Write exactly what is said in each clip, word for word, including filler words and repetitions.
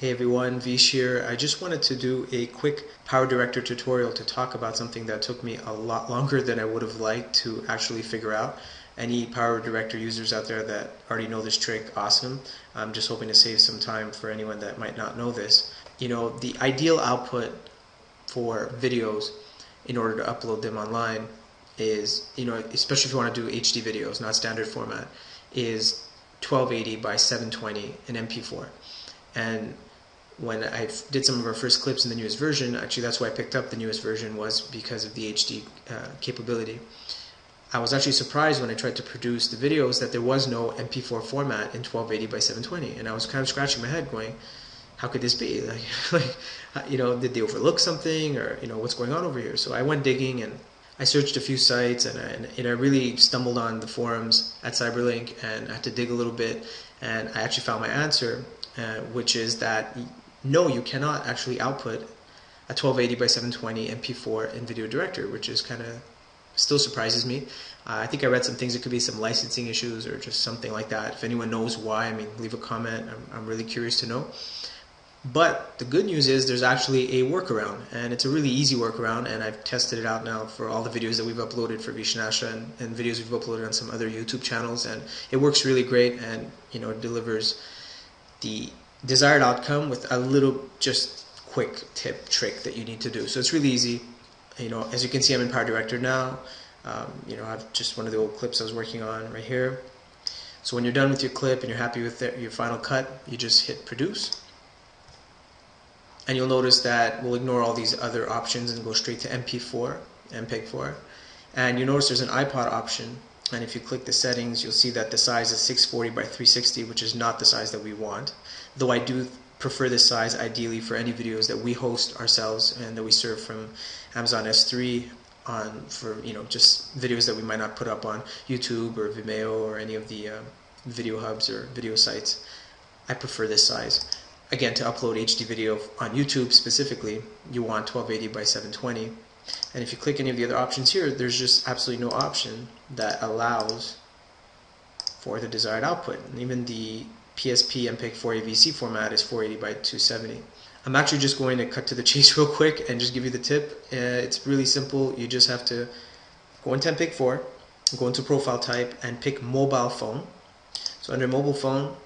Hey everyone, Vish here. I just wanted to do a quick PowerDirector tutorial to talk about something that took me a lot longer than I would have liked to actually figure out. Any PowerDirector users out there that already know this trick, awesome. I'm just hoping to save some time for anyone that might not know this. You know, the ideal output for videos in order to upload them online is, you know, especially if you want to do H D videos, not standard format, is twelve eighty by seven twenty in M P four. And when I did some of our first clips in the newest version, actually that's why I picked up the newest version, was because of the H D uh, capability. I was actually surprised when I tried to produce the videos that there was no M P four format in twelve eighty by seven twenty, and I was kind of scratching my head going, how could this be? Like, like, you know, did they overlook something, or you know, what's going on over here? So I went digging and I searched a few sites, and I, and, and I really stumbled on the forums at CyberLink, and I had to dig a little bit, and I actually found my answer. Uh, which is that no, you cannot actually output a twelve eighty by seven twenty M P four in VishandAsia, which is kind of still surprises me. Uh, I think I read some things, it could be some licensing issues or just something like that. If anyone knows why, I mean, leave a comment. I'm, I'm really curious to know. But the good news is there's actually a workaround, and it's a really easy workaround, and I've tested it out now for all the videos that we've uploaded for Vishnasha and, and videos we've uploaded on some other YouTube channels, and it works really great, and you know, it delivers the desired outcome with a little just quick tip trick that you need to do. So it's really easy. You know, as you can see, I'm in PowerDirector now. Um, you know, I have just one of the old clips I was working on right here. So when you're done with your clip and you're happy with the, your final cut, you just hit produce. And you'll notice that we'll ignore all these other options and go straight to M P four, M P E G four. And you notice there's an iPod option. And if you click the settings, you'll see that the size is six forty by three sixty, which is not the size that we want. Though I do prefer this size ideally for any videos that we host ourselves and that we serve from Amazon S three on, for you know, just videos that we might not put up on YouTube or Vimeo or any of the uh, video hubs or video sites. I prefer this size. Again, to upload H D video on YouTube specifically, you want twelve eighty by seven twenty. And if you click any of the other options here, there's just absolutely no option that allows for the desired output. And even the P S P M P E G four A V C format is four eighty by two seventy. I'm actually just going to cut to the chase real quick and just give you the tip. Uh, it's really simple. You just have to go into M P E G four, go into profile type, and pick mobile phone. So under mobile phone,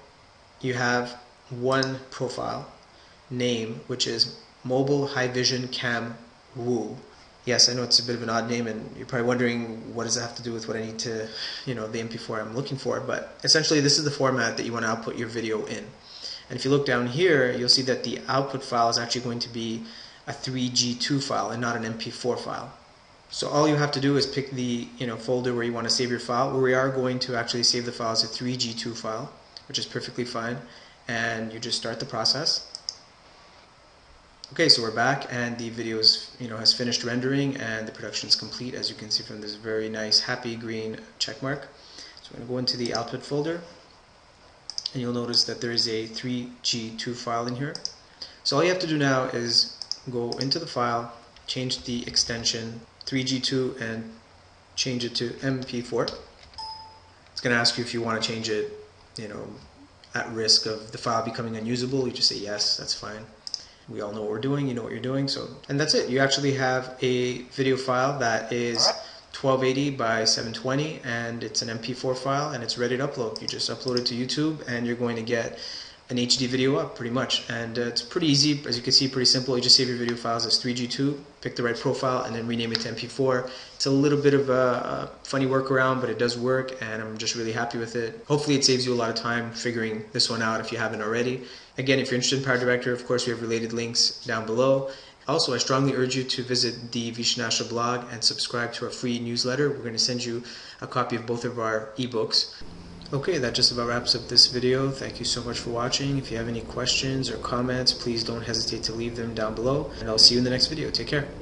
you have one profile name, which is Mobile High Vision Cam Woo. Yes, I know it's a bit of an odd name, and you're probably wondering what does that have to do with what I need to, you know, the M P four I'm looking for, but essentially this is the format that you want to output your video in. And if you look down here, you'll see that the output file is actually going to be a three G two file and not an M P four file. So all you have to do is pick the, you know, folder where you want to save your file, where we are going to actually save the file as a three G two file, which is perfectly fine, and you just start the process. Okay, so we're back, and the video is, you know, has finished rendering, and the production is complete, as you can see from this very nice happy green check mark. So I'm going to go into the output folder, and you'll notice that there is a three G two file in here. So all you have to do now is go into the file, change the extension three G two, and change it to M P four. It's going to ask you if you want to change it, you know, at risk of the file becoming unusable. You just say yes, that's fine. We all know what we're doing, you know what you're doing, so, and that's it. You actually have a video file that is twelve eighty by seven twenty, and it's an M P four file, and it's ready to upload. You just upload it to YouTube, and you're going to get an H D video up, pretty much. And uh, it's pretty easy, as you can see, pretty simple. You just save your video files as three G two, pick the right profile, and then rename it to M P four. It's a little bit of a, a funny workaround, but it does work, and I'm just really happy with it. Hopefully it saves you a lot of time figuring this one out if you haven't already. Again, if you're interested in PowerDirector, of course, we have related links down below. Also, I strongly urge you to visit the Vishnasha blog and subscribe to our free newsletter. We're going to send you a copy of both of our ebooks. Okay, that just about wraps up this video. Thank you so much for watching. If you have any questions or comments, please don't hesitate to leave them down below. And I'll see you in the next video. Take care.